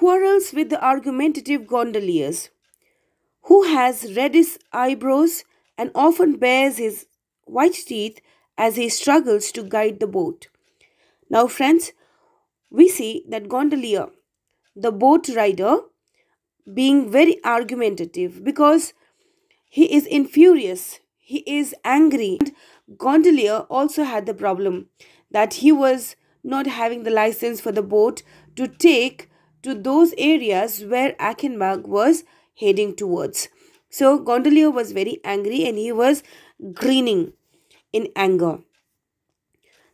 quarrels with the argumentative gondoliers, who has reddish eyebrows and often bares his white teeth as he struggles to guide the boat. Now, friends, we see that gondolier, the boat rider, being very argumentative because he is infurious, he is angry. And gondolier also had the problem that he was not having the license for the boat to take to those areas where Aschenbach was heading towards. So gondolier was very angry and he was grinning in anger.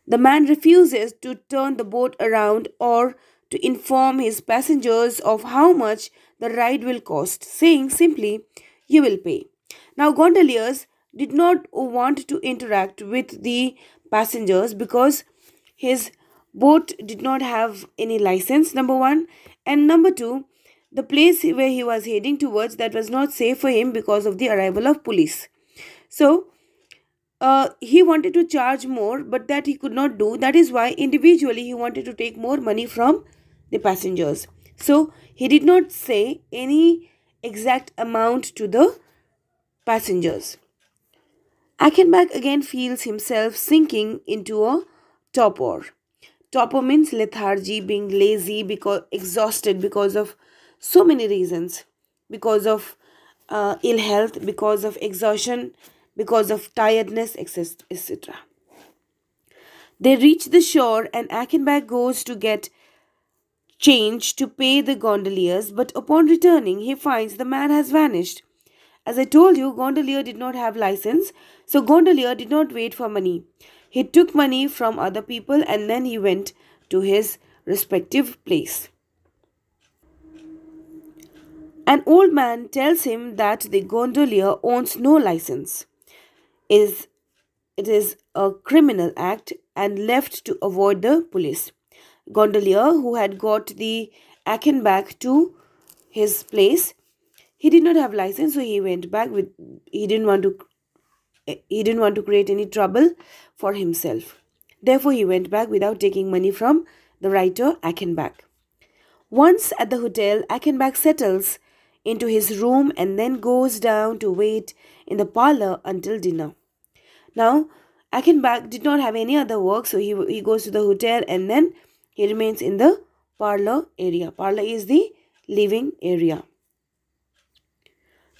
The man refuses to turn the boat around or to inform his passengers of how much the ride will cost, saying simply, "You will pay." Now, gondoliers did not want to interact with the passengers because his boat did not have any license, number one. And number two, the place where he was heading towards, that was not safe for him because of the arrival of police. So, he wanted to charge more, but that he could not do. That is why individually he wanted to take more money from the passengers. So, he did not say any exact amount to the passengers. Aschenbach again feels himself sinking into a torpor. Torpor means lethargy, being lazy, because exhausted because of so many reasons. Because of ill health, because of exhaustion, because of tiredness, etc. They reach the shore and Aschenbach goes to get change to pay the gondoliers, but upon returning, he finds the man has vanished. As I told you, gondolier did not have license, so gondolier did not wait for money. He took money from other people and then he went to his respective place. An old man tells him that the gondolier owns no license. It is a criminal act and left to avoid the police. Gondolier, who had got the Aschenbach to his place, he did not have license, so he went back with he didn't want to create any trouble for himself. Therefore, he went back without taking money from the writer Aschenbach. Once at the hotel, Aschenbach settles into his room and then goes down to wait in the parlor until dinner. Now, Aschenbach did not have any other work, so he goes to the hotel and then he remains in the parlor area. Parlor is the living area.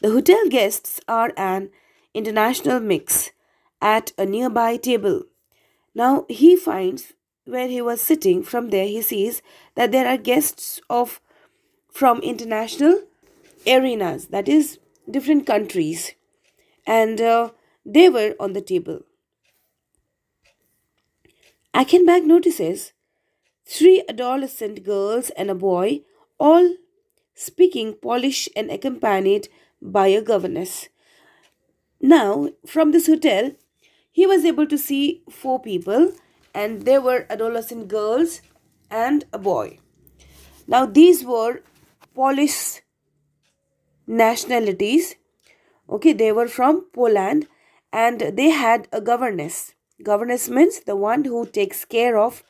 The hotel guests are an international mix at a nearby table. Now, he finds where he was sitting. From there, he sees that there are guests from international arenas, that is, different countries. And they were on the table. Aschenbach notices 3 adolescent girls and a boy, all speaking Polish and accompanied by a governess. Now, from this hotel, he was able to see 4 people, and they were adolescent girls and a boy. Now, these were Polish nationalities. Okay, they were from Poland, and they had a governess. Governess means the one who takes care of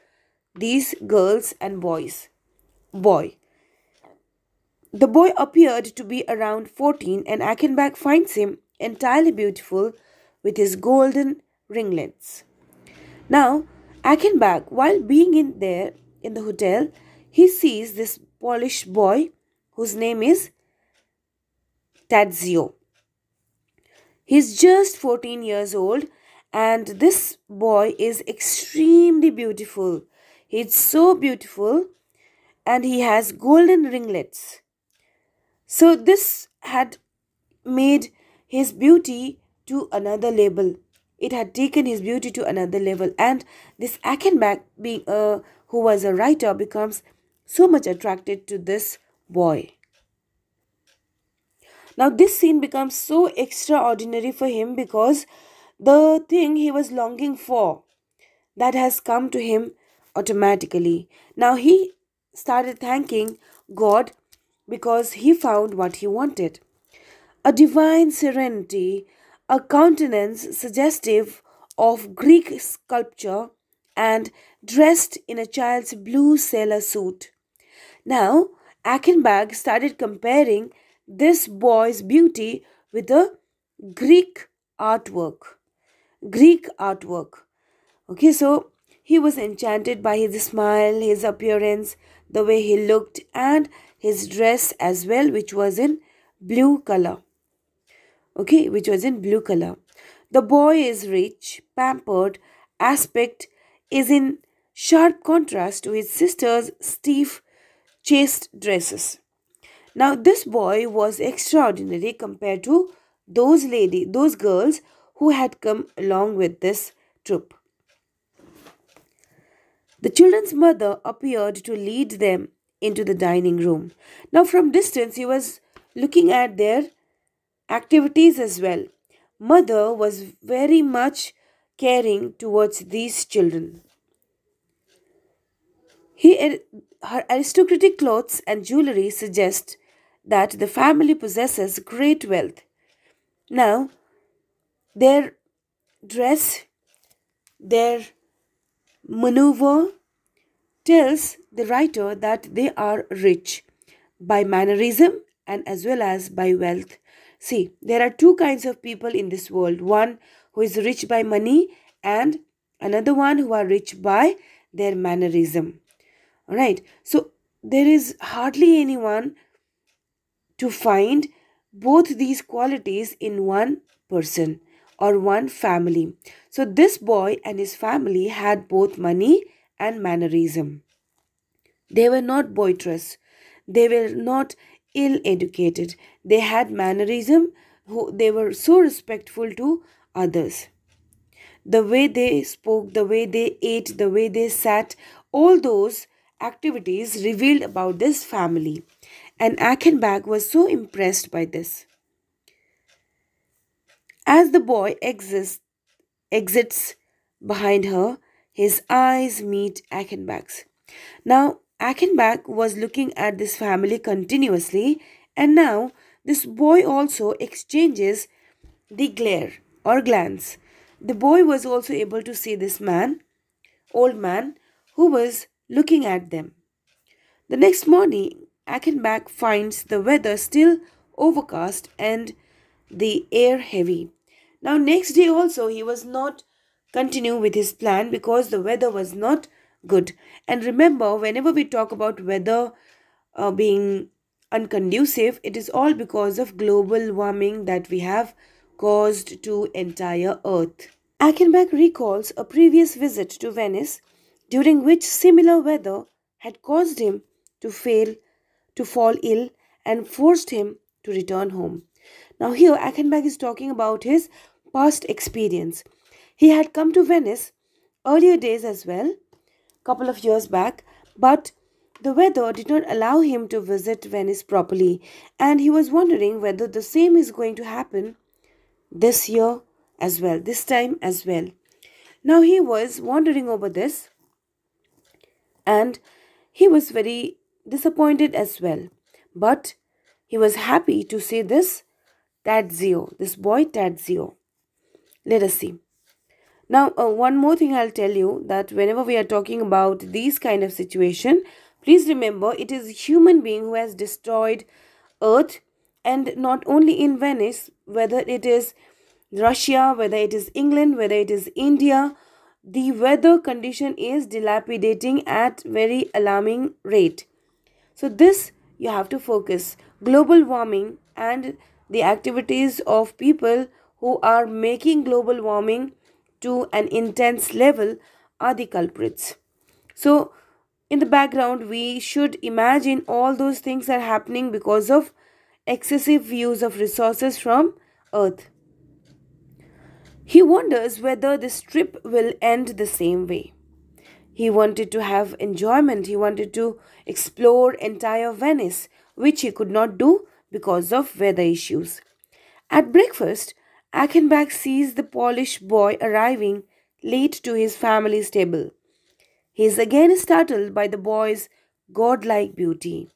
these girls and boy. The boy appeared to be around 14, and Aschenbach finds him entirely beautiful with his golden ringlets. Now, Aschenbach, while being in the hotel, he sees this Polish boy whose name is Tadzio. He's just 14 years old, and this boy is extremely beautiful. He's so beautiful and he has golden ringlets. So this had made his beauty to another level. It had taken his beauty to another level. And this Aschenbach, who was a writer, becomes so much attracted to this boy. Now this scene becomes so extraordinary for him because the thing he was longing for, that has come to him automatically. Now he started thanking God because he found what he wanted. A divine serenity, a countenance suggestive of Greek sculpture and dressed in a child's blue sailor suit. Now Aschenbach started comparing this boy's beauty with a Greek artwork. Okay, so he was enchanted by his smile, his appearance, the way he looked, and his dress as well, which was in blue color. Okay, which was in blue color. The boy is rich, pampered aspect is in sharp contrast to his sister's stiff, chaste dresses. Now, this boy was extraordinary compared to those girls who had come along with this troop. The children's mother appeared to lead them into the dining room. Now, from distance, he was looking at their activities as well. Mother was very much caring towards these children. Her aristocratic clothes and jewelry suggest that the family possesses great wealth. Now, their dress, their maneuver tells the writer that they are rich by mannerism and as well as by wealth. See, there are two kinds of people in this world. One who is rich by money and another one who are rich by their mannerism. Alright, so there is hardly anyone to find both these qualities in one person or one family. So this boy and his family had both money and mannerism. They were not boisterous. They were not ill-educated. They had mannerism. They were so respectful to others. The way they spoke, the way they ate, the way they sat, all those activities revealed about this family. And Aschenbach was so impressed by this. As the boy exits behind her, his eyes meet Aschenbach's. Now, Aschenbach was looking at this family continuously, and now this boy also exchanges the glare or glance. The boy was also able to see this man, old man, who was looking at them. The next morning, Aschenbach finds the weather still overcast and the air heavy. Now, next day also, he was not continue with his plan because the weather was not good. And remember, whenever we talk about weather being unconducive, it is all because of global warming that we have caused to entire earth. Aschenbach recalls a previous visit to Venice during which similar weather had caused him to fall ill and forced him to return home. Now here Aschenbach is talking about his past experience. He had come to Venice earlier days as well, couple of years back, but the weather did not allow him to visit Venice properly, and he was wondering whether the same is going to happen this year as well, this time as well. Now he was wondering over this and he was very disappointed as well, but he was happy to see this Tadzio, this boy Tadzio. Let us see. Now, one more thing I'll tell you, that whenever we are talking about these kind of situation, please remember it is a human being who has destroyed earth, and not only in Venice, whether it is Russia, whether it is England, whether it is India, the weather condition is dilapidating at very alarming rate. So this you have to focus. Global warming and the activities of people who are making global warming to an intense level are the culprits. So in the background, we should imagine all those things are happening because of excessive use of resources from earth. He wonders whether this trip will end the same way. He wanted to have enjoyment. He wanted to explore entire Venice, which he could not do because of weather issues. At breakfast, Aschenbach sees the Polish boy arriving late to his family's table. He is again startled by the boy's godlike beauty.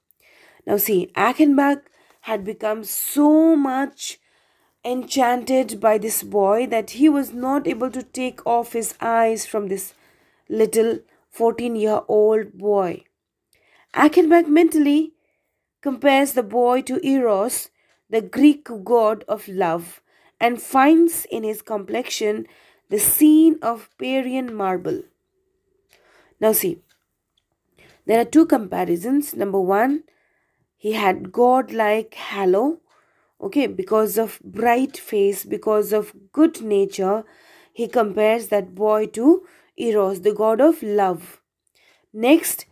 Now see, Aschenbach had become so much enchanted by this boy that he was not able to take off his eyes from this little 14-year-old boy. Aschenbach mentally compares the boy to Eros, the Greek god of love, and finds in his complexion the scene of Parian marble. Now see, there are two comparisons. Number one, he had god-like halo, okay, because of bright face, because of good nature. He compares that boy to Eros, the god of love. Next,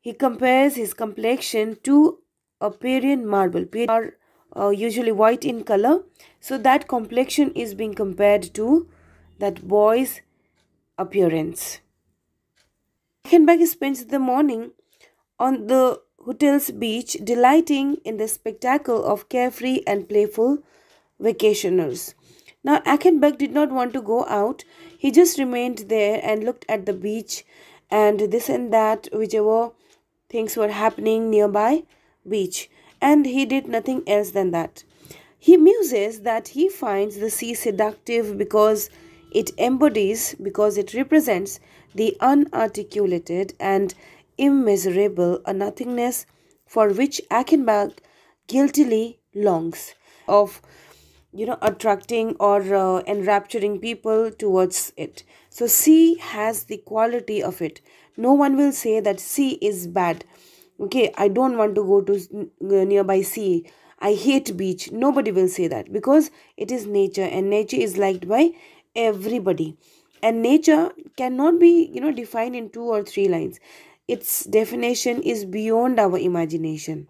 he compares his complexion to a Parian marble. Parian are usually white in color. So that complexion is being compared to that boy's appearance. Aschenbach spends the morning on the hotel's beach, delighting in the spectacle of carefree and playful vacationers. Now, Aschenbach did not want to go out. He just remained there and looked at the beach and this and that, whichever things were happening nearby beach. And he did nothing else than that. He muses that he finds the sea seductive because it embodies, because it represents the unarticulated and immeasurable, a nothingness for which Aschenbach guiltily longs, of attracting or enrapturing people towards it. So sea has the quality of it. No one will say that sea is bad. Okay, I don't want to go to nearby sea. I hate beach. Nobody will say that, because it is nature, and nature is liked by everybody. And nature cannot be, defined in 2 or 3 lines. Its definition is beyond our imagination.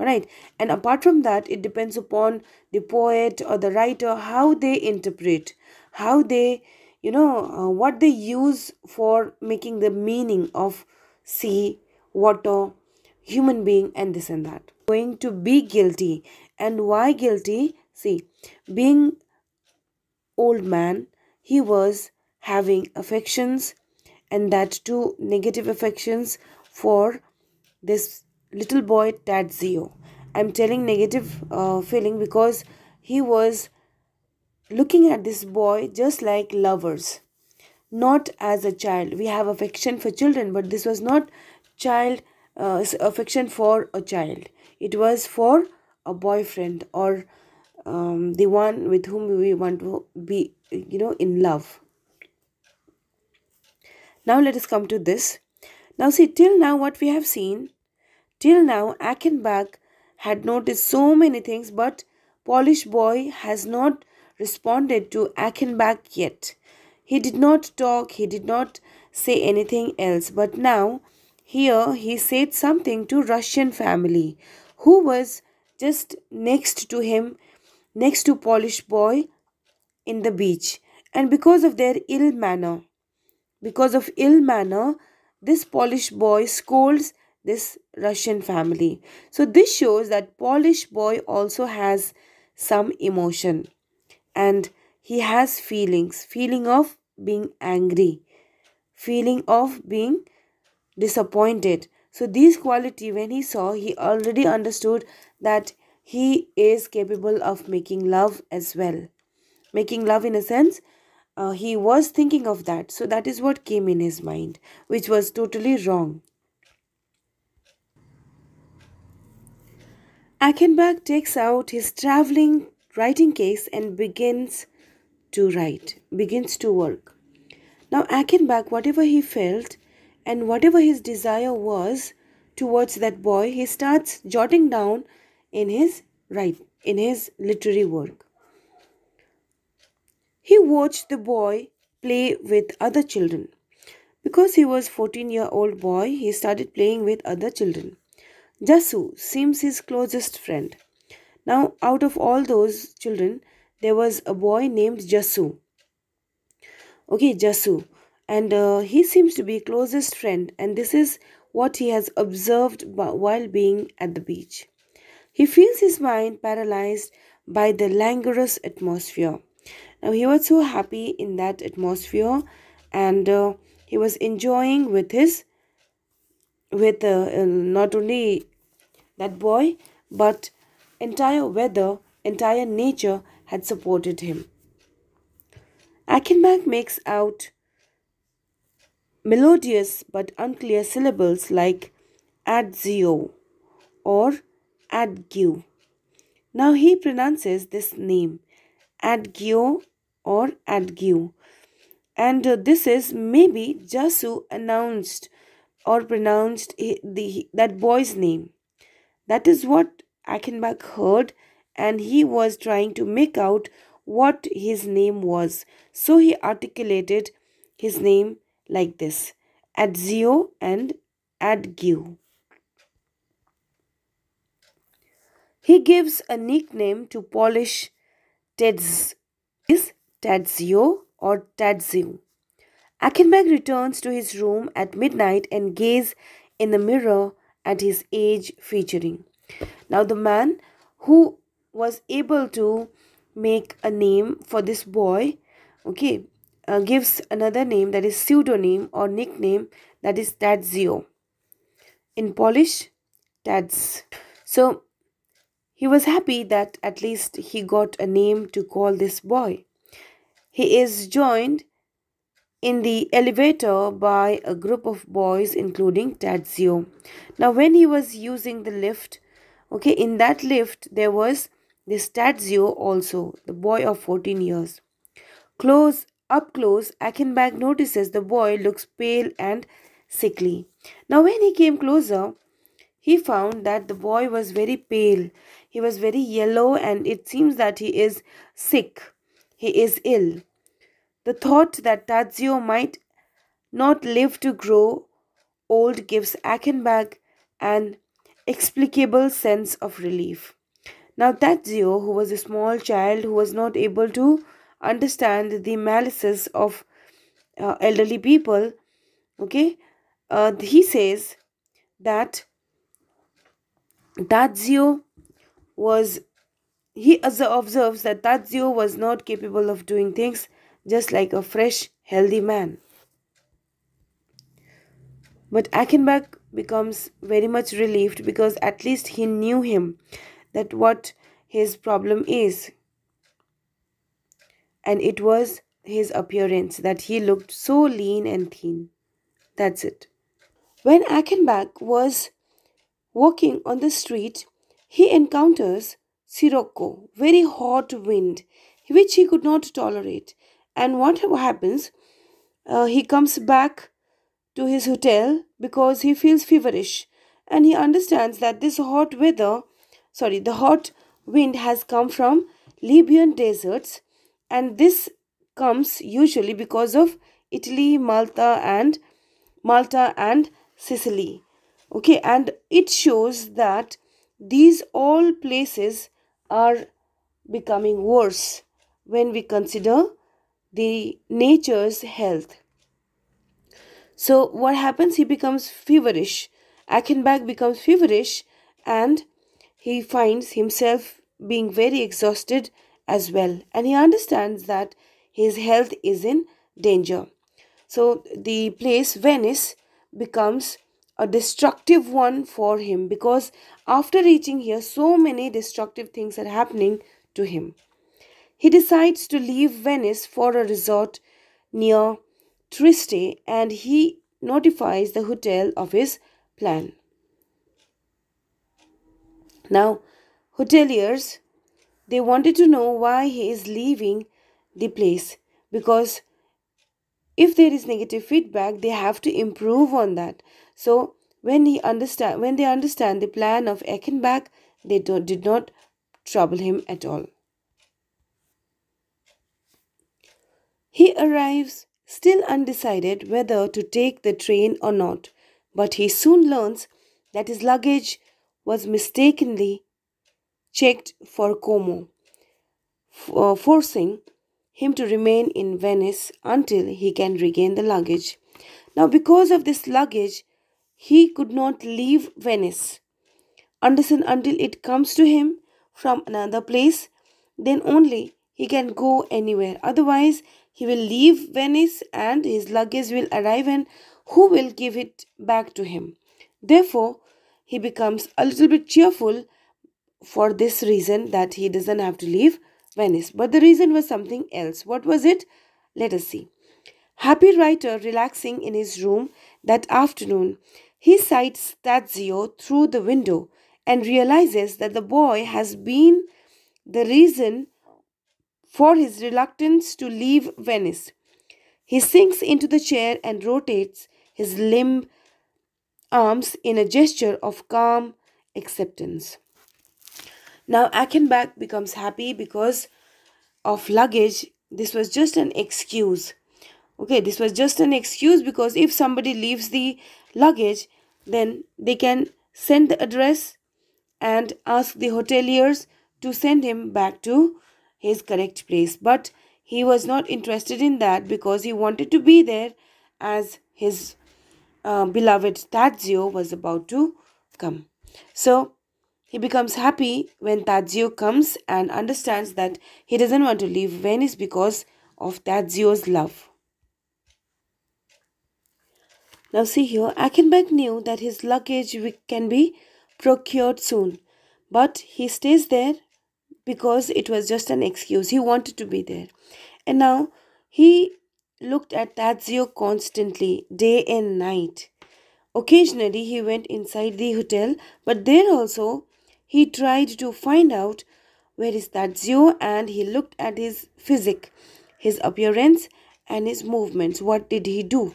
Alright, and apart from that, it depends upon the poet or the writer, how they interpret, how they, what they use for making the meaning of sea, water, human being, and this and that. Going to be guilty. And why guilty? See, being old man, he was having affections, and that too negative affections for this little boy Tadzio. I'm telling negative feeling because he was looking at this boy just like lovers, not as a child. We have affection for children, but this was not child affection for a child. It was for a boyfriend, or the one with whom we want to be, in love. Now let us come to this. Now see, till now what we have seen, till now Aschenbach had noticed so many things, but Polish boy has not responded to Aschenbach yet. He did not talk, he did not say anything else, but now here he said something to Russian family, who was just next to him, next to Polish boy in the beach. And because of their ill manner, this Polish boy scolds this Russian family. So this shows that Polish boy also has some emotion, and he has feelings, feeling of being angry, feeling of being disappointed. So these quality, when he saw, he already understood that he is capable of making love as well. Making love in a sense, he was thinking of that. So that is what came in his mind, which was totally wrong. Aschenbach takes out his traveling writing case and begins to write, begins to work. Now Aschenbach, whatever he felt, and whatever his desire was towards that boy, he starts jotting down in his literary work. He watched the boy play with other children. Because he was 14-year-old boy, he started playing with other children. Jasu seems his closest friend. Now, out of all those children, there was a boy named Jasu. Okay, Jasu. And he seems to be closest friend, and this is what he has observed while being at the beach. He feels his mind paralyzed by the languorous atmosphere. Now he was so happy in that atmosphere, and he was enjoying with his, not only that boy, but entire weather, entire nature had supported him. Aschenbach makes out melodious but unclear syllables like Adzio or Adgue. Now he pronounces this name, Adgio or Adgue. And this is maybe Jasu announced or pronounced that boy's name. That is what Aschenbach heard, and he was trying to make out what his name was. So he articulated his name like this, Tadzio and Adgue. He gives a nickname to Polish Teds, is Tadzio or Tadzio. Aschenbach returns to his room at midnight and gazes in the mirror at his age featuring. Now the man who was able to make a name for this boy, gives another name, that is pseudonym or nickname, that is Tadzio. In Polish, Tadz. So he was happy that at least he got a name to call this boy. He is joined in the elevator by a group of boys including Tadzio. Now when he was using the lift, in that lift there was this Tadzio also, the boy of 14 years. Up close, Aschenbach notices the boy looks pale and sickly. Now when he came closer, he found that the boy was very pale. He was very yellow, and it seems that he is sick. He is ill. The thought that Tadzio might not live to grow old gives Aschenbach an inexplicable sense of relief. Now Tadzio, who was a small child who was not able to understand the malices of elderly people, he says that he observes that Tadzio was not capable of doing things just like a fresh, healthy man. But Aschenbach becomes very much relieved, because at least he knew him, that what his problem is. And it was his appearance, that he looked so lean and thin. That's it. When Aschenbach was walking on the street, he encounters Sirocco, very hot wind, which he could not tolerate. And what happens? He comes back to his hotel because he feels feverish, and he understands that this hot wind has come from Libyan deserts. And this comes usually because of Italy, Malta and Sicily. And it shows that these all places are becoming worse when we consider the nature's health. So what happens? He becomes feverish. Aschenbach becomes feverish, and he finds himself being very exhausted as well, and he understands that his health is in danger. So the place Venice becomes a destructive one for him, because after reaching here, so many destructive things are happening to him. He decides to leave Venice for a resort near Trieste, and he notifies the hotel of his plan. Now, hoteliers, they wanted to know why he is leaving the place, because if there is negative feedback, they have to improve on that. So when they understand the plan of Aschenbach, they did not trouble him at all. He arrives still undecided whether to take the train or not, but he soon learns that his luggage was mistakenly checked for Como, forcing him to remain in Venice until he can regain the luggage. Now, because of this luggage, he could not leave Venice until it comes to him from another place. Then only he can go anywhere. Otherwise, he will leave Venice and his luggage will arrive, and who will give it back to him? Therefore, he becomes a little bit cheerful for this reason, that he doesn't have to leave Venice. But the reason was something else. What was it? Let us see. Happy writer, relaxing in his room that afternoon, he sights Tadzio through the window and realizes that the boy has been the reason for his reluctance to leave Venice. He sinks into the chair and rotates his limp arms in a gesture of calm acceptance. Now Aschenbach becomes happy because of luggage. This was just an excuse. Okay, this was just an excuse, because if somebody leaves the luggage, then they can send the address and ask the hoteliers to send him back to his correct place. But he was not interested in that, because he wanted to be there as his beloved Tadzio was about to come. So he becomes happy when Tadzio comes and understands that he doesn't want to leave Venice because of Tadzio's love. Now see here, Aschenbach knew that his luggage can be procured soon, but he stays there because it was just an excuse. He wanted to be there. And now he looked at Tadzio constantly, day and night. Occasionally he went inside the hotel, but there also he tried to find out where is Tadzio, and he looked at his physique, his appearance and his movements. What did he do?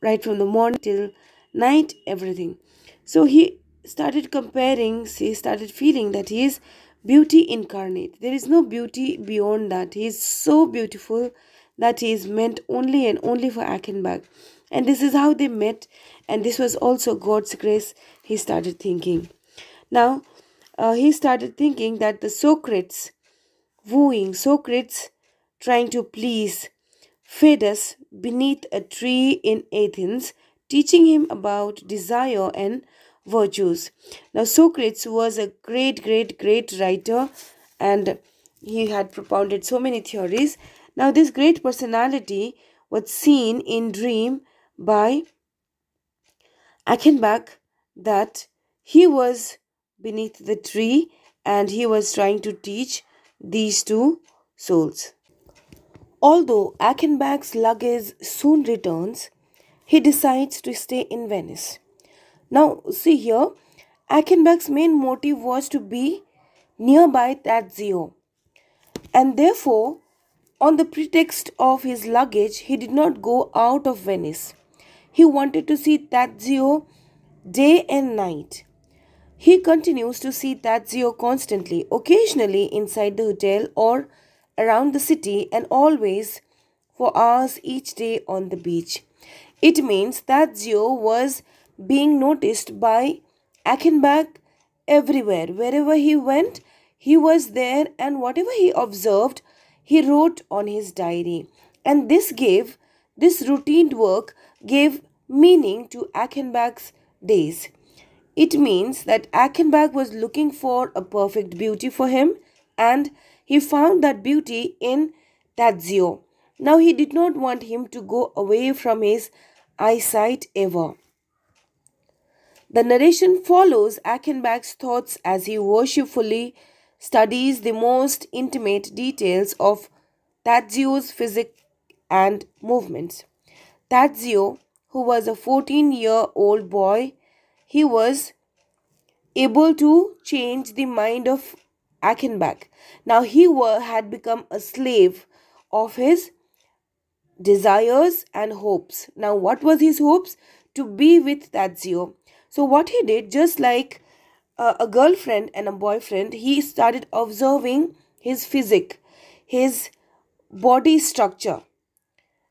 Right from the morning till night, everything. So he started comparing, he started feeling that he is beauty incarnate. There is no beauty beyond that. He is so beautiful that he is meant only and only for Aschenbach. And this is how they met, and this was also God's grace, he started thinking. Now, he started thinking that the Socrates wooing, Socrates trying to please Phaedrus beneath a tree in Athens, teaching him about desire and virtues. Now Socrates was a great writer, and he had propounded so many theories. Now this great personality was seen in dream by Aschenbach, that he was beneath the tree and he was trying to teach these two souls. Although Aschenbach's luggage soon returns, he decides to stay in Venice. Now see here, Aschenbach's main motive was to be nearby Tadzio, and therefore on the pretext of his luggage he did not go out of Venice. He wanted to see Tadzio day and night. He continues to see Tadzio constantly, occasionally inside the hotel or around the city, and always for hours each day on the beach. It means Tadzio was being noticed by Aschenbach everywhere. Wherever he went, he was there, and whatever he observed, he wrote on his diary. And this routine work gave meaning to Aschenbach's days. It means that Aschenbach was looking for a perfect beauty for him, and he found that beauty in Tadzio. Now he did not want him to go away from his eyesight ever. The narration follows Aschenbach's thoughts as he worshipfully studies the most intimate details of Tadzio's physique and movements. Tadzio, who was a 14-year-old boy, he was able to change the mind of Aschenbach. Now he had become a slave of his desires and hopes. Now what was his hopes? To be with Tadzio. So what he did, just like a girlfriend and a boyfriend, he started observing his physique, his body structure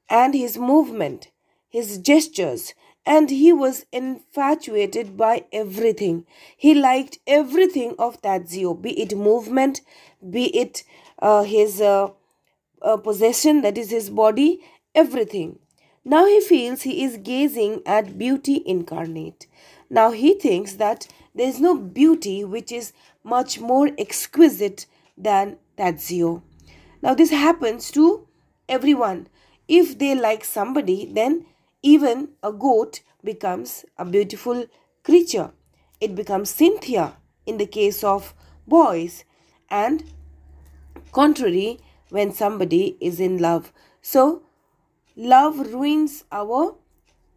and his movement, his gestures, and he was infatuated by everything. He liked everything of Tadzio, be it movement, be it his possession, that is his body, everything. Now he feels he is gazing at beauty incarnate. Now he thinks that there is no beauty which is much more exquisite than Tadzio. Now this happens to everyone. If they like somebody, then even a goat becomes a beautiful creature. It becomes Cynthia in the case of boys, and contrary when somebody is in love. So love ruins our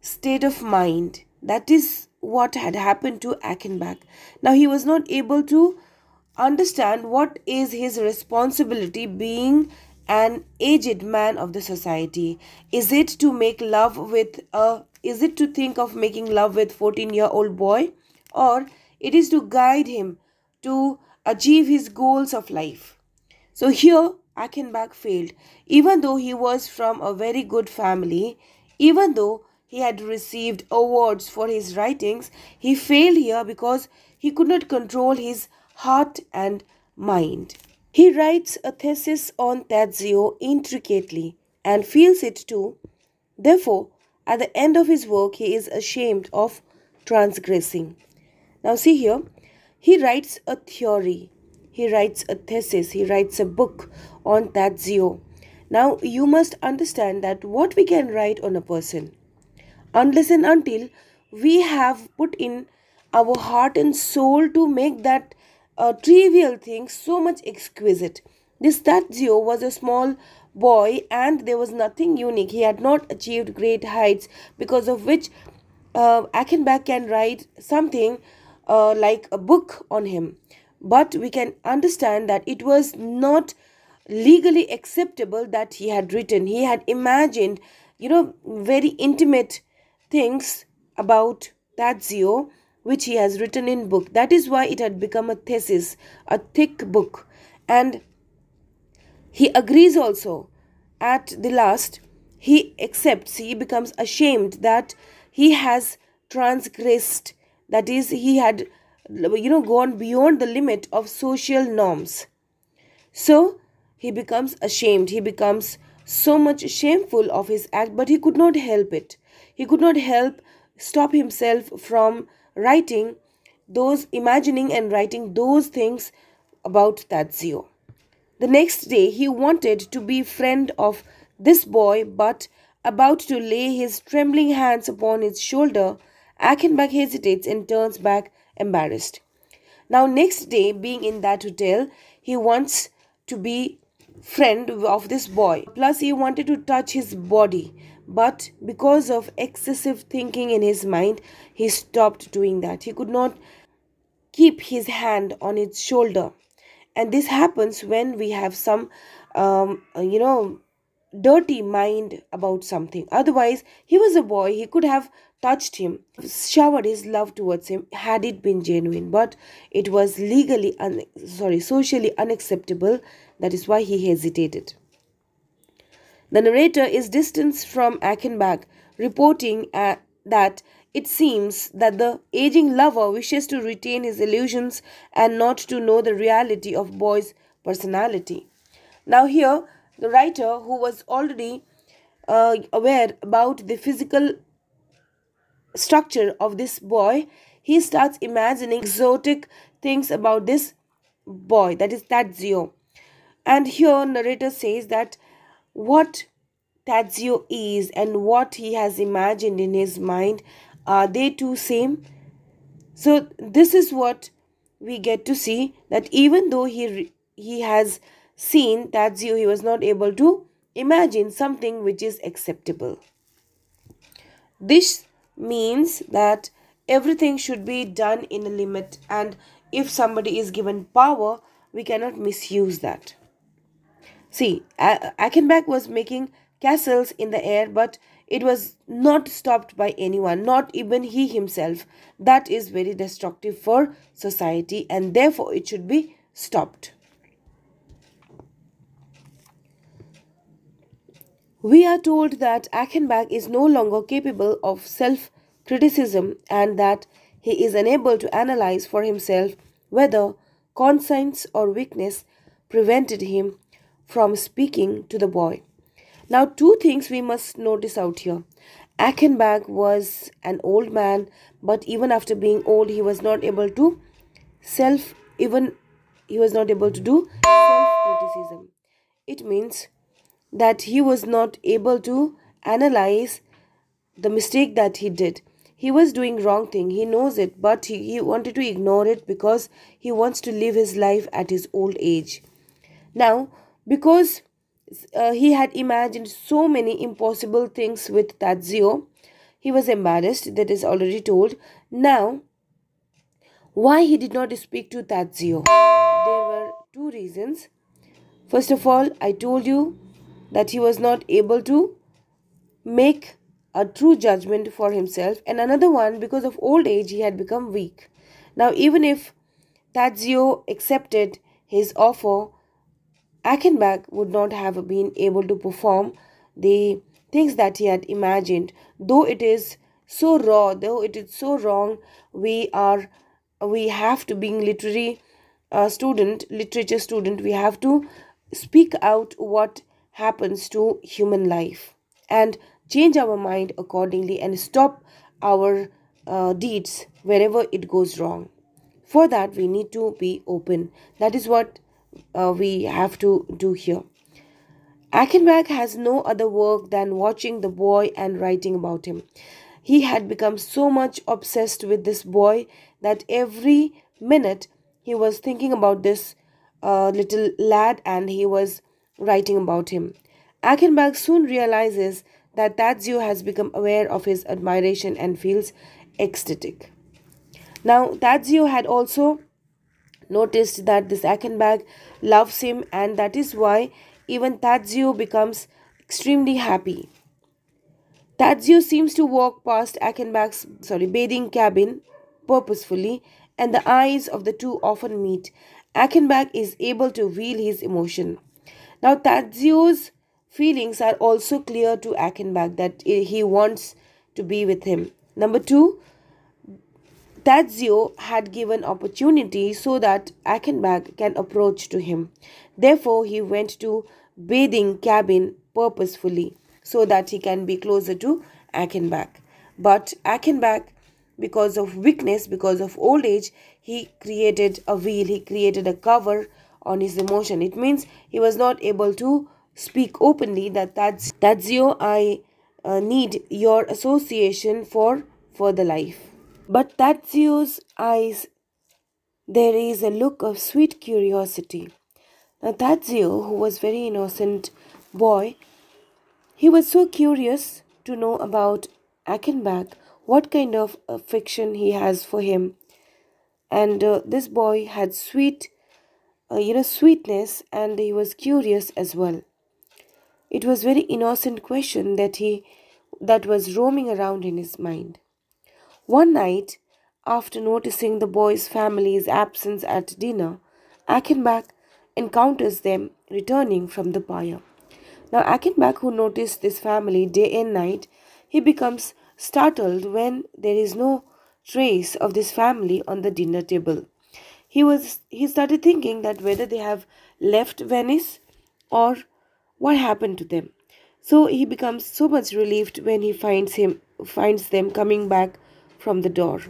state of mind. That is what had happened to Aschenbach. Now he was not able to understand what is his responsibility being an aged man of the society. Is it to think of making love with 14-year-old boy, or it is to guide him to achieve his goals of life? So here Aschenbach failed. Even though he was from a very good family, even though he had received awards for his writings, he failed here because he could not control his heart and mind. He writes a thesis on Tadzio intricately and feels it too. Therefore, at the end of his work, he is ashamed of transgressing. Now see here, he writes a theory, he writes a thesis, he writes a book on Tadzio. Now you must understand that what we can write on a person, unless and until we have put in our heart and soul to make that a trivial thing so much exquisite. This Tadzio was a small boy and there was nothing unique. He had not achieved great heights, because of which Aschenbach can write something like a book on him. But we can understand that it was not legally acceptable that he had written. He had imagined, very intimate things about Tadzio, which he has written in book. That is why it had become a thesis, a thick book. And he agrees also at the last, he accepts, he becomes ashamed that he has transgressed, that is, he had, gone beyond the limit of social norms. So he becomes ashamed, he becomes so much shameful of his act, but he could not help it. He could not help stop himself from imagining and writing those things about Tadzio. The next day he wanted to be friend of this boy, but about to lay his trembling hands upon his shoulder, Aschenbach hesitates and turns back embarrassed. Now next day, being in that hotel, he wants to be friend of this boy. Plus he wanted to touch his body. But because of excessive thinking in his mind, he stopped doing that. He could not keep his hand on its shoulder. And this happens when we have some, dirty mind about something. Otherwise, he was a boy. He could have touched him, showered his love towards him, had it been genuine. But it was socially unacceptable. That is why he hesitated. The narrator is distanced from Aschenbach, reporting that it seems that the aging lover wishes to retain his illusions and not to know the reality of boy's personality. Now here, the writer, who was already aware about the physical structure of this boy, he starts imagining exotic things about this boy, that is Tadzio. And here, narrator says that what Tadzio is and what he has imagined in his mind, are they two same? So this is what we get to see, that even though he has seen Tadzio, he was not able to imagine something which is acceptable. This means that everything should be done in a limit, and if somebody is given power, we cannot misuse that. See, Aschenbach was making castles in the air, but it was not stopped by anyone, not even he himself. That is very destructive for society, and therefore it should be stopped. We are told that Aschenbach is no longer capable of self-criticism and that he is unable to analyze for himself whether conscience or weakness prevented him from speaking to the boy. Now two things we must notice out here. Aschenbach was an old man, but even after being old, he was not able to do self-criticism. It means that he was not able to analyze the mistake that he did. He was doing wrong thing, he knows it, but he wanted to ignore it because he wants to live his life at his old age. Now, because he had imagined so many impossible things with Tadzio, He was embarrassed, that is already told. Now, why he did not speak to Tadzio? There were two reasons. First of all, I told you that he was not able to make a true judgment for himself, and another one, because of old age, he had become weak. Now, even if Tadzio accepted his offer, Aschenbach would not have been able to perform the things that he had imagined. Though it is so raw, though it is so wrong, we have to, being literary literature student, we have to speak out what happens to human life and change our mind accordingly and stop our deeds wherever it goes wrong. For that, we need to be open. That is what we have to do here. Aschenbach has no other work than watching the boy and writing about him. He had become so much obsessed with this boy that every minute he was thinking about this little lad, and he was writing about him. Aschenbach soon realizes that Tadzio has become aware of his admiration and feels ecstatic. Now, Tadzio had also noticed that this Aschenbach loves him, and that is why even Tadzio becomes extremely happy. Tadzio seems to walk past Aschenbach's bathing cabin purposefully, and the eyes of the two often meet. Aschenbach is able to feel his emotion. Now, Tadzio's feelings are also clear to Aschenbach, that he wants to be with him. Number two, Tadzio had given opportunity so that Aschenbach can approach to him. Therefore, he went to bathing cabin purposefully so that he can be closer to Aschenbach. But Aschenbach, because of weakness, because of old age, he created a veil, he created a cover on his emotion. It means he was not able to speak openly that Tadzio, I need your association for further life. But Tadzio's eyes, there is a look of sweet curiosity. Now Tadzio, who was very innocent boy, he was so curious to know about Aschenbach, what kind of affection he has for him. And this boy had sweetness, and he was curious as well. It was very innocent question that was roaming around in his mind. One night, after noticing the boy's family's absence at dinner, Aschenbach encounters them returning from the pyre. Now Aschenbach, who noticed this family day and night, he becomes startled when there is no trace of this family on the dinner table. He started thinking that whether they have left Venice or what happened to them. So he becomes so much relieved when he finds them coming back from the door.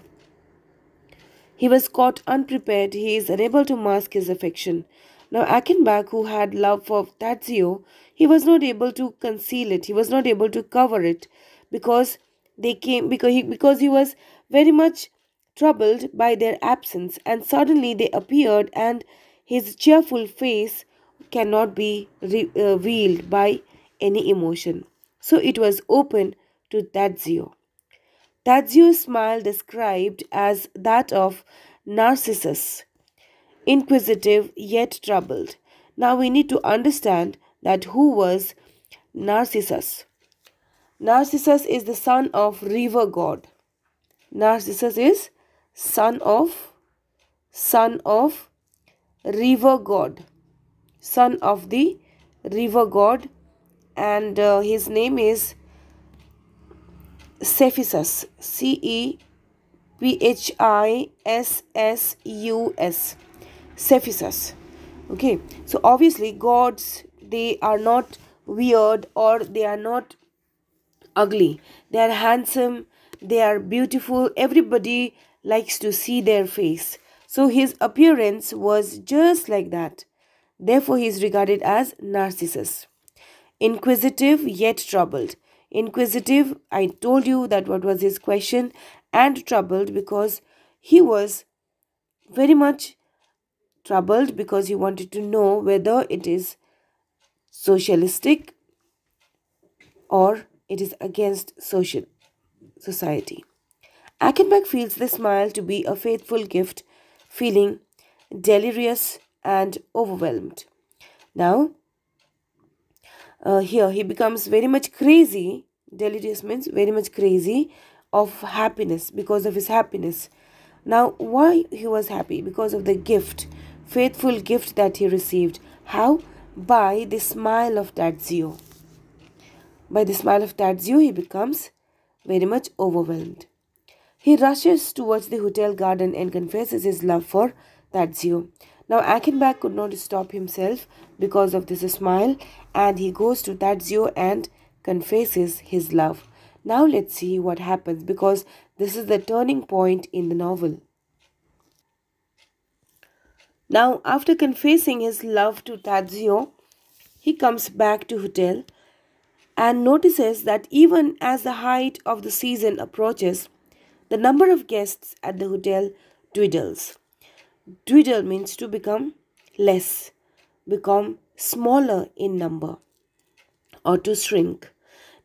He was caught unprepared. He is unable to mask his affection. Now Aschenbach, who had love for Tadzio, he was not able to conceal it. He was not able to cover it, because he was very much troubled by their absence, and suddenly they appeared, and his cheerful face cannot be revealed by any emotion. So it was open to Tadzio. Tadzio's smile, described as that of Narcissus, inquisitive yet troubled. Now we need to understand that who was Narcissus. Narcissus is the son of river god. Narcissus is son of river god, son of the river god, and his name is Cephisus, Cephisus, Cephisus. Okay, so obviously gods, they are not weird or they are not ugly. They are handsome, they are beautiful. Everybody likes to see their face. So his appearance was just like that. Therefore, he is regarded as Narcissus. Inquisitive yet troubled. Inquisitive, I told you that what was his question, and troubled because he was very much troubled because he wanted to know whether it is socialistic or it is against social society. Aschenbach feels this smile to be a faithful gift, feeling delirious and overwhelmed. Now, here he becomes very much crazy. Delirious means very much crazy of happiness, because of his happiness. Now, why he was happy? Because of the gift, faithful gift that he received. How? By the smile of Tadzio. By the smile of Tadzio, he becomes very much overwhelmed. He rushes towards the hotel garden and confesses his love for Tadzio. Now, Aschenbach could not stop himself because of this smile, and he goes to Tadzio and confesses his love. Now, let's see what happens, because this is the turning point in the novel. Now, after confessing his love to Tadzio, he comes back to hotel and notices that even as the height of the season approaches, the number of guests at the hotel dwindles. Dwindle means to become less, become smaller in number, or to shrink.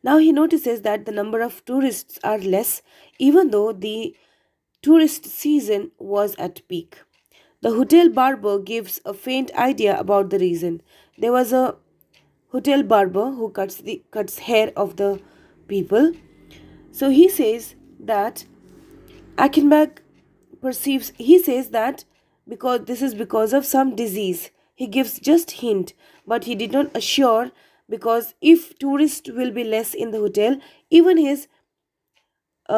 Now he notices that the number of tourists are less, even though the tourist season was at peak. The hotel barber gives a faint idea about the reason. There was a hotel barber who cuts hair of the people. So he says that Aschenbach perceives, he says that because this is because of some disease. He gives just hint, but he did not assure, because if tourists will be less in the hotel, even his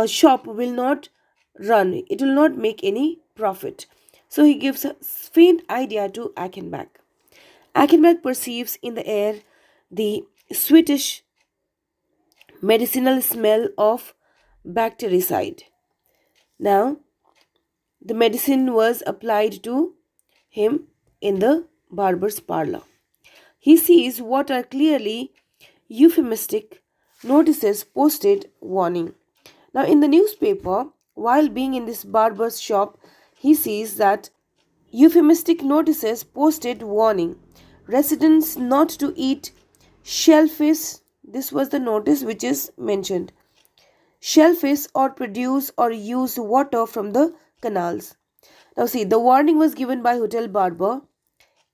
shop will not run. It will not make any profit. So he gives a faint idea to Aschenbach. Aschenbach perceives in the air the sweetish medicinal smell of bactericide. Now, the medicine was applied to him in the barber's parlor. He sees what are clearly euphemistic notices posted warning. Now, in the newspaper, while being in this barber's shop, he sees that euphemistic notices posted warning. Residents not to eat shellfish. This was the notice which is mentioned. Shellfish, or produce or use water from the canals. Now see, the warning was given by hotel barber,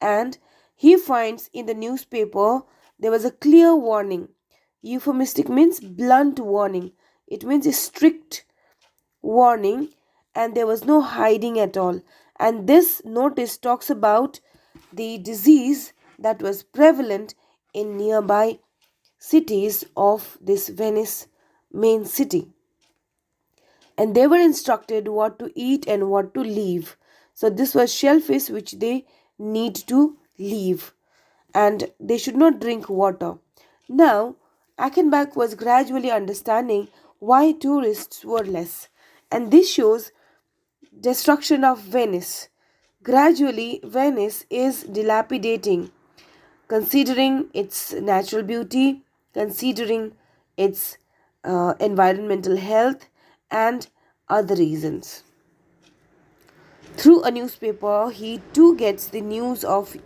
and he finds in the newspaper there was a clear warning. Euphemistic means blunt warning. It means a strict warning, and there was no hiding at all. And this notice talks about the disease that was prevalent in nearby cities of this Venice main city. And they were instructed what to eat and what to leave. So this was shellfish which they need to leave. And they should not drink water. Now, Aschenbach was gradually understanding why tourists were less. And this shows destruction of Venice. Gradually, Venice is dilapidating. Considering its natural beauty, considering its environmental health, and other reasons. Through a newspaper, he too gets the news of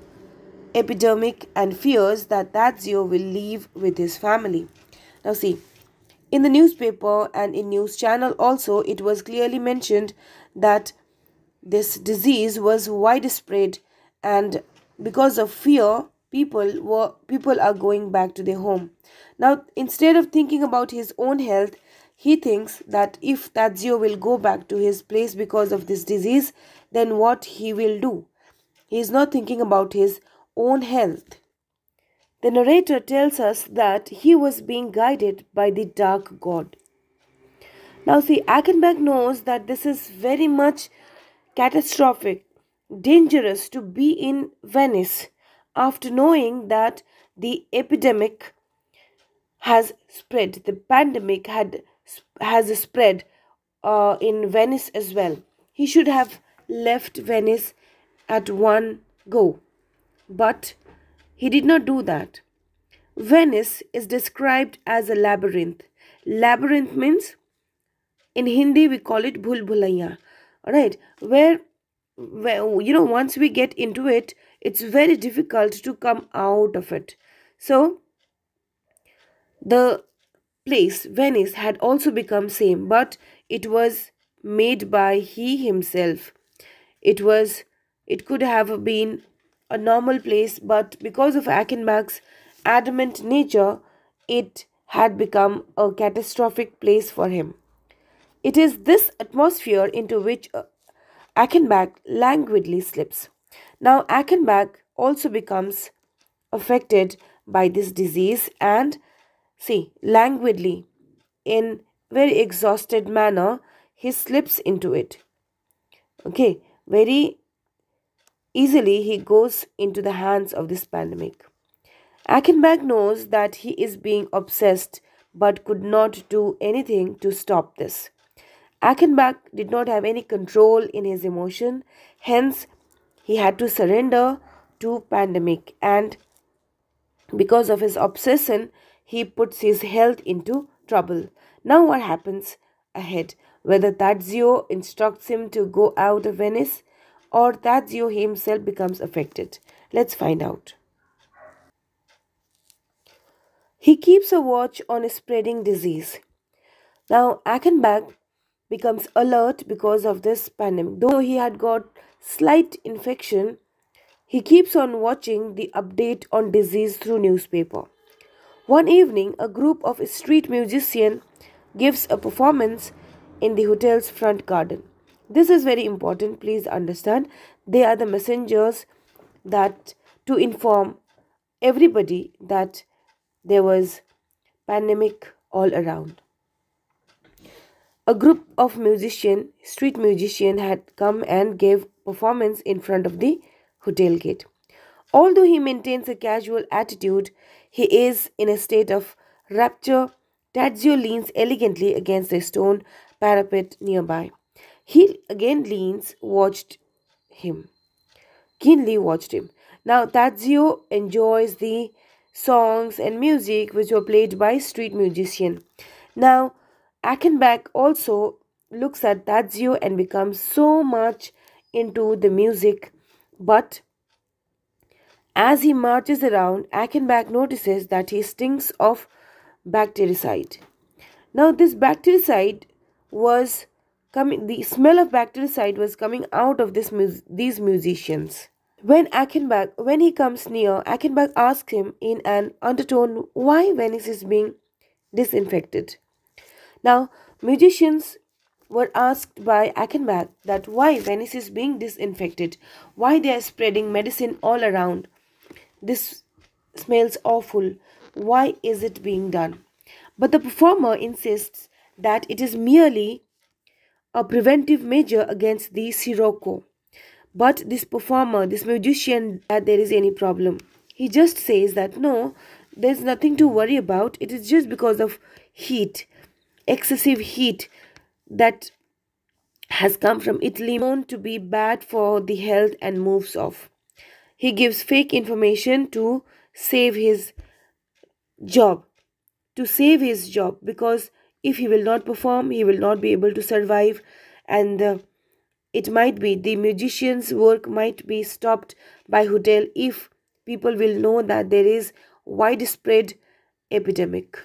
epidemic and fears that Tadzio will leave with his family. Now see, in the newspaper and in news channel also, it was clearly mentioned that this disease was widespread, and because of fear, people are going back to their home. Now, instead of thinking about his own health, he thinks that if Tadzio will go back to his place because of this disease, then what he will do? He is not thinking about his own health. The narrator tells us that he was being guided by the dark god. Now see, Aschenbach knows that this is very much catastrophic, dangerous to be in Venice, after knowing that the epidemic has spread, the pandemic has spread in Venice as well. He should have left Venice at one go, but he did not do that. Venice is described as a labyrinth. Labyrinth means, in Hindi we call it bhul-bhulaiya. All right, where once we get into it, it's very difficult to come out of it. So the place, Venice, had also become same, but it was made by he himself. It could have been a normal place, but because of Aschenbach's adamant nature, it had become a catastrophic place for him. It is this atmosphere into which Aschenbach languidly slips. Now Aschenbach also becomes affected by this disease and, languidly, in very exhausted manner, he slips into it. Okay, very easily he goes into the hands of this pandemic. Aschenbach knows that he is being obsessed but could not do anything to stop this. Aschenbach did not have any control in his emotion, hence he had to surrender to pandemic, and because of his obsession, he puts his health into trouble. Now what happens ahead? Whether Tadzio instructs him to go out of Venice or Tadzio himself becomes affected. Let's find out. He keeps a watch on a spreading disease. Now Aschenbach becomes alert because of this pandemic. Though he had got slight infection, he keeps on watching the update on disease through newspaper. One evening, a group of street musicians gives a performance in the hotel's front garden. This is very important, please understand. They are the messengers that to inform everybody that there was pandemic all around. A group of street musicians had come and gave performance in front of the hotel gate. Although he maintains a casual attitude, he is in a state of rapture. Tadzio leans elegantly against a stone parapet nearby. He again keenly watched him. Now Tadzio enjoys the songs and music which were played by street musician. Now Aschenbach also looks at Tadzio and becomes so much into the music, but as he marches around, Aschenbach notices that he stinks of bactericide. Now this bactericide was coming, the smell of bactericide was coming out of these musicians. When he comes near, Aschenbach asks him in an undertone why Venice is being disinfected. Now, musicians were asked by Aschenbach that why Venice is being disinfected, why they are spreading medicine all around. This smells awful. Why is it being done? But the performer insists that it is merely a preventive measure against the Sirocco. But this musician, that there is any problem. He just says that no, there's nothing to worry about. It is just because of heat, excessive heat that has come from Italy, known to be bad for the health, and moves off. He gives fake information to save his job. Because if he will not perform, he will not be able to survive, and it might be the musician's work might be stopped by hotel if people will know that there is widespread epidemic.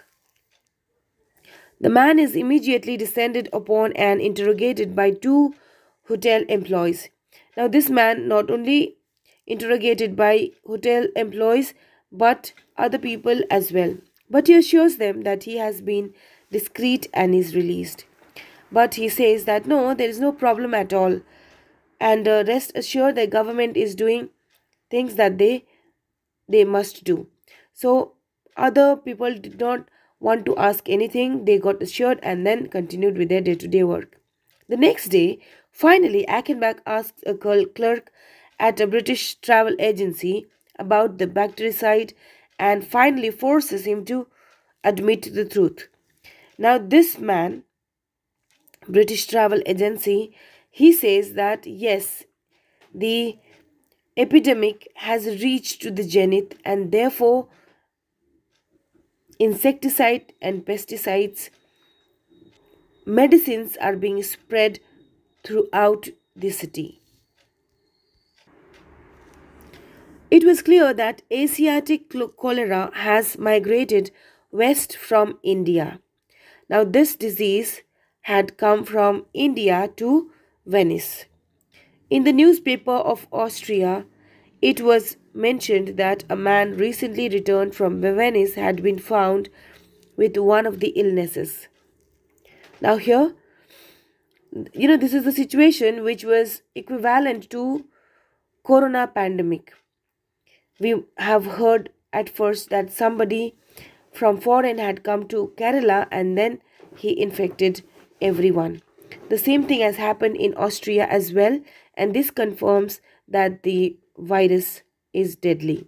The man is immediately descended upon and interrogated by two hotel employees. Now this man not only interrogated by hotel employees but other people as well. But he assures them that he has been discreet and is released. But he says that no, there is no problem at all. And rest assured, the government is doing things that they must do. So other people did not want to ask anything. They got assured and then continued with their day-to-day work. The next day, finally, Aschenbach asks a clerk at a British travel agency about the bactericide and finally forces him to admit the truth. Now this man, British travel agency, he says that yes, the epidemic has reached to the zenith and therefore insecticide and pesticides medicines are being spread throughout the city. It was clear that Asiatic cholera has migrated west from India. Now this disease had come from India to Venice. In the newspaper of Austria, it was mentioned that a man recently returned from Venice had been found with one of the illnesses. Now here, this is the situation which was equivalent to corona pandemic. We have heard at first that somebody from foreign had come to Kerala and then he infected everyone. The same thing has happened in Austria as well, and this confirms that the virus is deadly.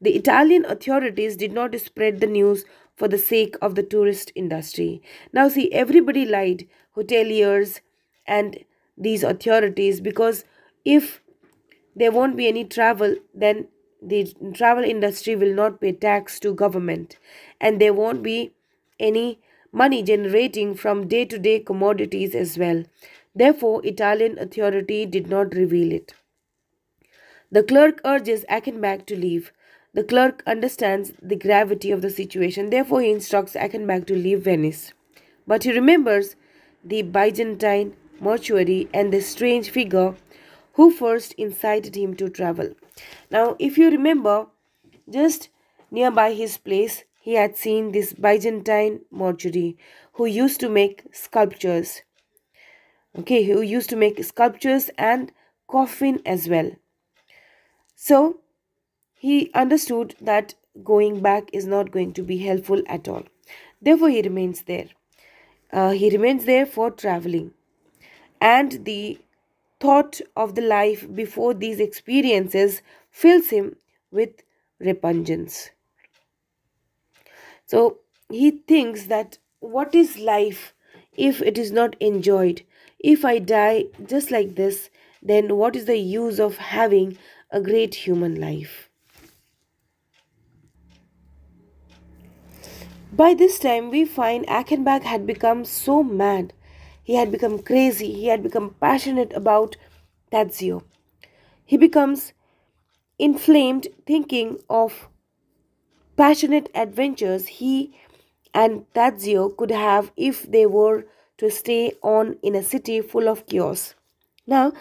The Italian authorities did not spread the news for the sake of the tourist industry. Now see, everybody lied, hoteliers and these authorities, because if there won't be any travel, then the travel industry will not pay tax to government, and there won't be any money generating from day-to-day commodities as well. Therefore, Italian authority did not reveal it. The clerk urges Aschenbach to leave. The clerk understands the gravity of the situation. Therefore, he instructs Aschenbach to leave Venice. But he remembers the Byzantine mortuary and the strange figure who first incited him to travel. Now, if you remember, just nearby his place, he had seen this Byzantine mortuary who used to make sculptures. Okay, who used to make sculptures and coffin as well. So, he understood that going back is not going to be helpful at all. Therefore, he remains there. For traveling. And the thought of the life before these experiences fills him with repugnance. So, he thinks that what is life if it is not enjoyed? If I die just like this, then what is the use of having a great human life? By this time, we find Aschenbach had become so mad. He had become crazy. He had become passionate about Tadzio. He becomes inflamed thinking of passionate adventures he and Tadzio could have if they were to stay on in a city full of chaos. Now,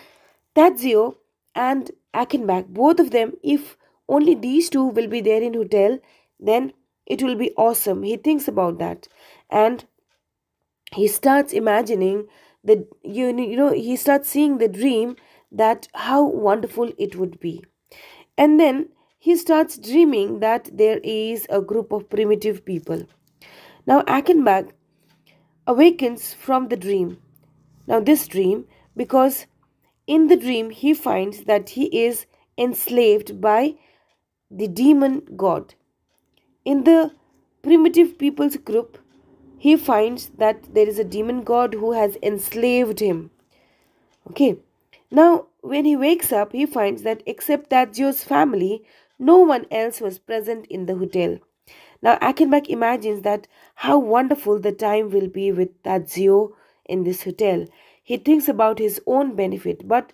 Tadzio and Aschenbach, both of them, if only these two will be there in hotel, then it will be awesome. He thinks about that, and he starts imagining the he starts seeing the dream that how wonderful it would be, and then he starts dreaming that there is a group of primitive people. Now Aschenbach awakens from the dream. Now this dream, because in the dream he finds that he is enslaved by the demon god. In the primitive people's group, he finds that there is a demon god who has enslaved him. Okay. Now, when he wakes up, he finds that except Tadzio's family, no one else was present in the hotel. Now, Aschenbach imagines that how wonderful the time will be with Tadzio in this hotel. He thinks about his own benefit, but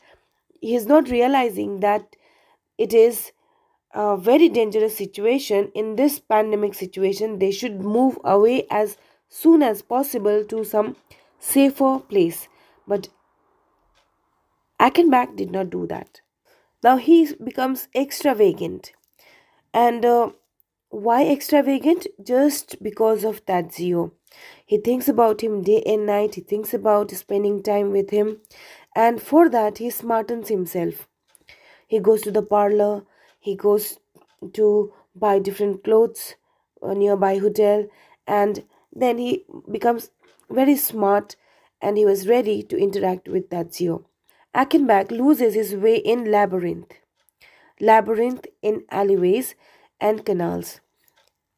he is not realizing that it is a very dangerous situation. In this pandemic situation, they should move away as soon as possible to some safer place. But Aschenbach did not do that. Now he becomes extravagant. And why extravagant? Just because of Tadzio. He thinks about him day and night. He thinks about spending time with him. And for that, he smartens himself. He goes to the parlor. He goes to buy different clothes nearby hotel, and then he becomes very smart, and he was ready to interact with Tadzio. Aschenbach loses his way in labyrinth in alleyways and canals.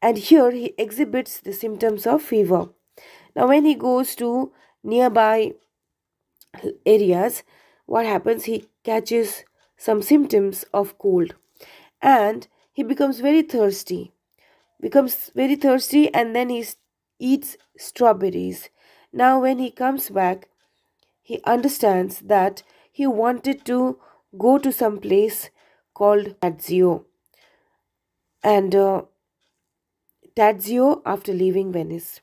And here he exhibits the symptoms of fever. Now when he goes to nearby areas, what happens? He catches some symptoms of cold, and he becomes very thirsty. And then he eats strawberries. Now when he comes back, he understands that he wanted to go to some place called Tadzio. And Tadzio, after leaving Venice,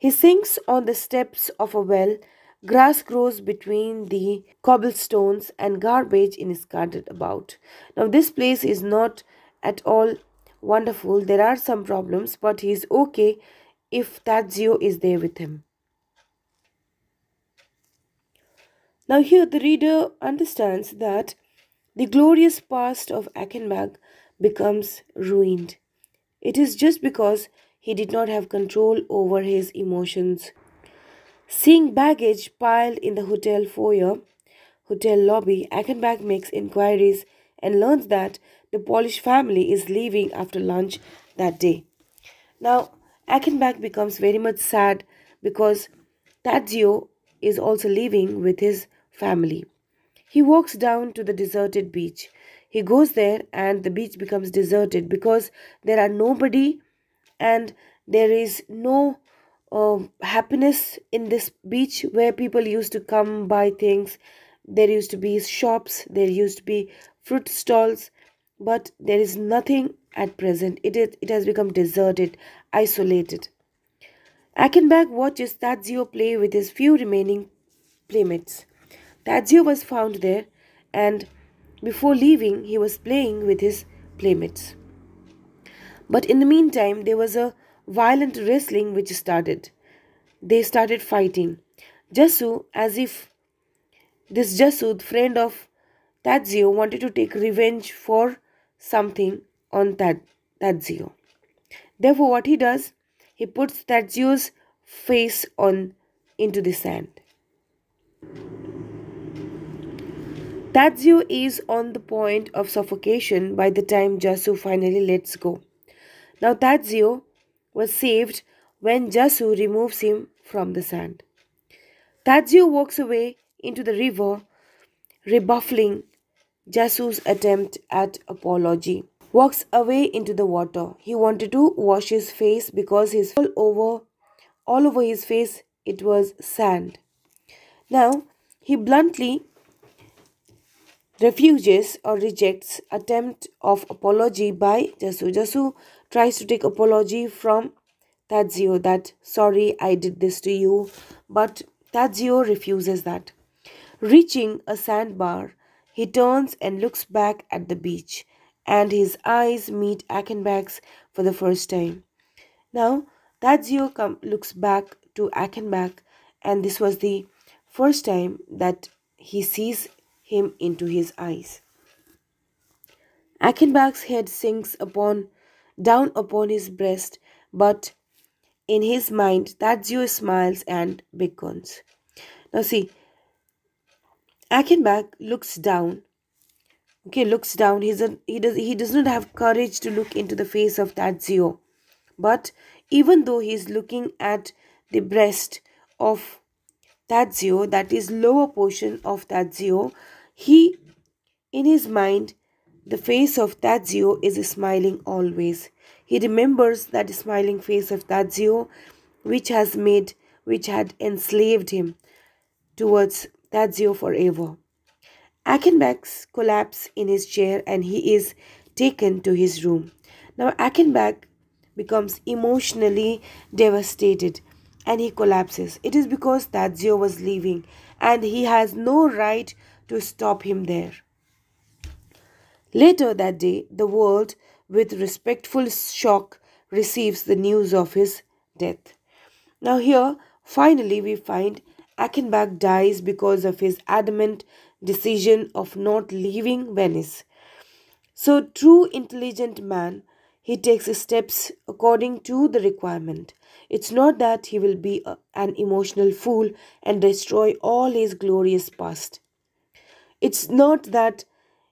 He sinks on the steps of a well. Grass grows between the cobblestones and garbage is scattered about. Now, this place is not at all wonderful. There are some problems, but he is okay if Tadzio is there with him. Now, here the reader understands that the glorious past of Aschenbach becomes ruined. It is just because he did not have control over his emotions. Seeing baggage piled in the hotel foyer, hotel lobby, Aschenbach makes inquiries and learns that the Polish family is leaving after lunch that day. Now, Aschenbach becomes very much sad because Tadzio is also leaving with his family. He walks down to the deserted beach. He goes there and the beach becomes deserted because there are nobody and there is no happiness in this beach where people used to come buy things. There used to be shops, there used to be fruit stalls, but there is nothing at present. It has become deserted, isolated. Aschenbach watches Tadzio play with his few remaining playmates. Tadzio was found there, and before leaving he was playing with his playmates. But in the meantime there was a violent wrestling which started. They started fighting. Jassu, as if this Jassu, friend of Tadzio, wanted to take revenge for something on Tadzio. Therefore, what he does, he puts Tadzio's face into the sand. Tadzio is on the point of suffocation by the time Jassu finally lets go. Now, Tadzio was saved when Jassu removes him from the sand. Tadzio walks away into the river, rebuffing Jassu's attempt at apology. Walks away into the water. He wanted to wash his face because his all over his face it was sand. Now he bluntly refuses or rejects attempt of apology by Jassu. Jassu tries to take apology from Tadzio that, sorry, I did this to you. But Tadzio refuses that. Reaching a sandbar, he turns and looks back at the beach and his eyes meet Aschenbach's for the first time. Now, Tadzio looks back to Aschenbach and this was the first time that he sees him into his eyes. Aschenbach's head sinks down upon his breast, but in his mind Tadzio smiles and beckons. Now see, Aschenbach looks down. Okay, looks down. He does not have courage to look into the face of Tadzio. But even though he is looking at the breast of Tadzio, that is lower portion of Tadzio, he, in his mind, the face of Tadzio is smiling always. He remembers that smiling face of Tadzio which had enslaved him towards Tadzio forever. Aschenbach collapses in his chair and he is taken to his room. Now Aschenbach becomes emotionally devastated and he collapses. It is because Tadzio was leaving and he has no right to stop him there. Later that day, the world, with respectful shock, receives the news of his death. Now here, finally, we find Aschenbach dies because of his adamant decision of not leaving Venice. So, true intelligent man, he takes steps according to the requirement. It's not that he will be an emotional fool and destroy all his glorious past. It's not that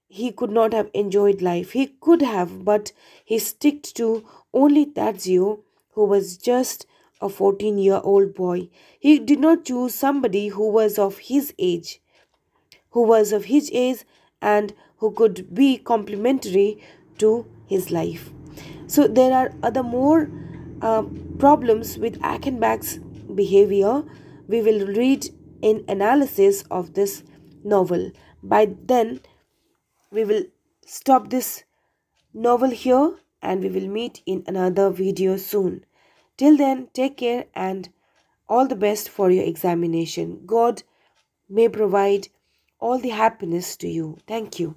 he could not have enjoyed life. He could have, but he sticked to only Tadzio, who was just a 14-year-old boy. He did not choose somebody who was of his age and who could be complementary to his life. So there are other more problems with Aschenbach's behavior. We will read in analysis of this novel. By then, we will stop this novel here and we will meet in another video soon. Till then, take care and All the best for your examination. God may provide all the happiness to you. Thank you.